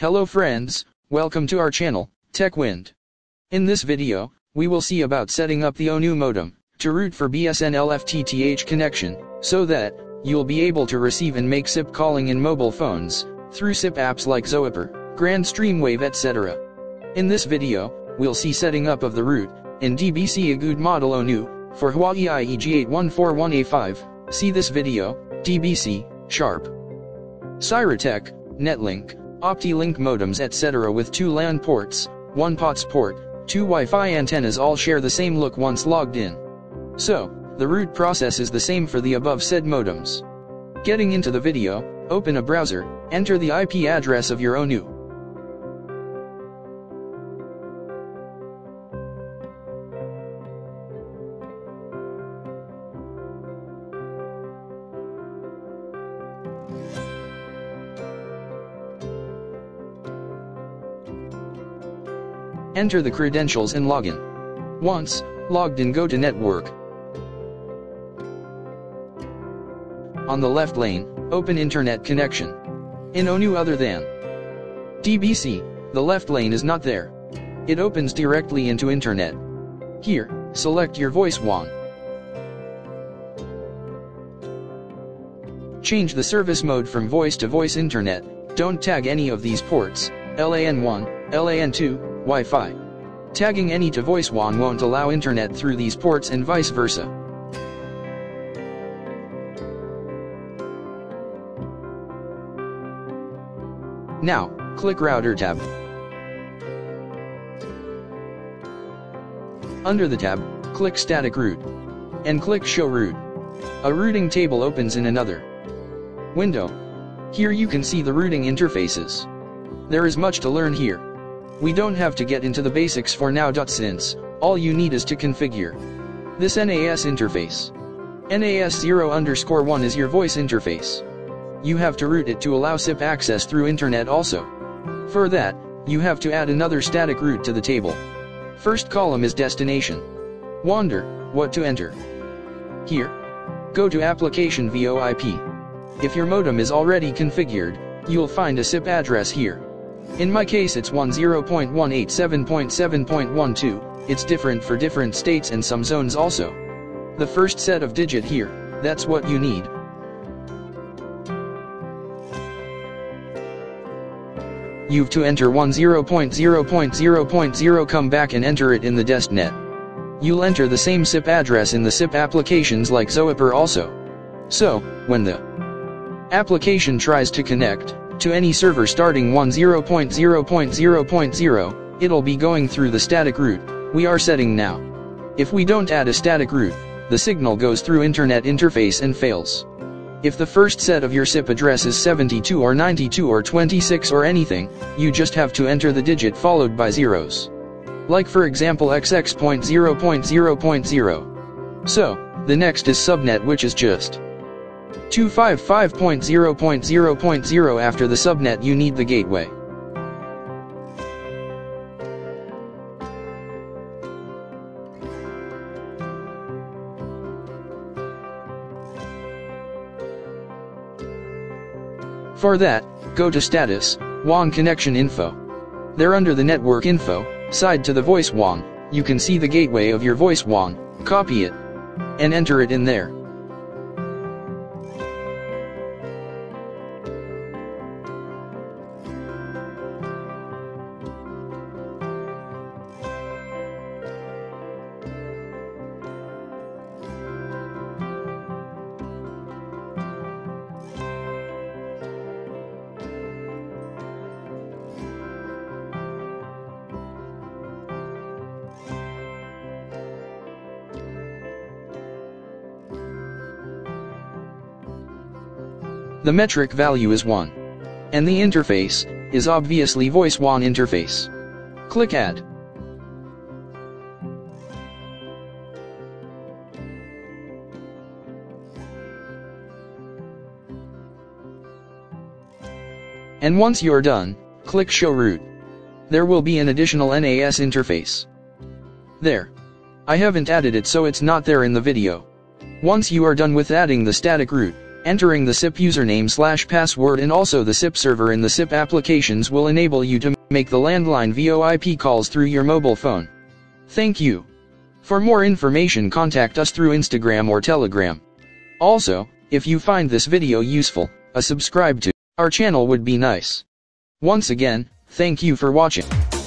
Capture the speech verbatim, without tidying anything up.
Hello friends, welcome to our channel, Techwind. In this video, we will see about setting up the O N U modem, to route for B S N L F T H connection, so that, you'll be able to receive and make S I P calling in mobile phones, through S I P apps like Zoiper, Grandstream Wave et cetera. In this video, we'll see setting up of the route, in D B C Agud Model O N U, for Huawei I E G eight one four one A five, see this video, D B C, Sharp, Cyrotech, Netlink, OptiLink modems et cetera with two LAN ports, one P O T S port, two Wi-Fi antennas all share the same look once logged in. So, the route process is the same for the above said modems. Getting into the video, open a browser, enter the I P address of your O N U. Enter the credentials and log in. Once logged in, go to Network. On the left lane, open Internet connection. In O N U other than D B C, the left lane is not there. It opens directly into Internet. Here, select your VoiceWAN. Change the service mode from voice to voice Internet. Don't tag any of these ports, LAN one, LAN two, Wi-Fi. Tagging any to VoiceWAN won't allow internet through these ports and vice versa. Now, click Router tab. Under the tab, click Static Route. And click Show Route. A routing table opens in another window. Here you can see the routing interfaces. There is much to learn here. We don't have to get into the basics for now, since all you need is to configure this N A S interface. N A S zero underscore one is your voice interface. You have to route it to allow S I P access through internet also. For that, you have to add another static route to the table. First column is destination. Wonder what to enter. Here, go to application VoIP. If your modem is already configured, you'll find a S I P address here. In my case it's ten dot one eighty-seven dot seven dot one two, it's different for different states and some zones also. The first set of digit here, that's what you need. You've to enter ten dot zero dot zero dot zero, come back and enter it in the destnet. You'll enter the same S I P address in the S I P applications like Zoiper also. So, when the application tries to connect to any server starting ten dot zero dot zero dot zero, it'll be going through the static route we are setting now. If we don't add a static route, the signal goes through internet interface and fails. If the first set of your S I P address is seventy-two or ninety-two or twenty-six or anything, you just have to enter the digit followed by zeros. Like for example X X dot zero dot zero dot zero. So, the next is subnet, which is just two fifty-five dot zero dot zero dot zero. After the subnet you need the gateway. For that, go to status, W A N connection info. There under the network info, side to the voice W A N, you can see the gateway of your voice W A N, copy it, and enter it in there. The metric value is one. And the interface is obviously VoiceWAN interface. Click Add. And once you're done, click Show Route. There will be an additional N A S interface. There. I haven't added it so it's not there in the video. Once you are done with adding the static route, Entering the S I P username slash password and also the S I P server in the S I P applications will enable you to make the landline VoIP calls through your mobile phone. Thank you. For more information, contact us through Instagram or Telegram. Also, if you find this video useful, a subscribe to our channel would be nice. Once again, thank you for watching.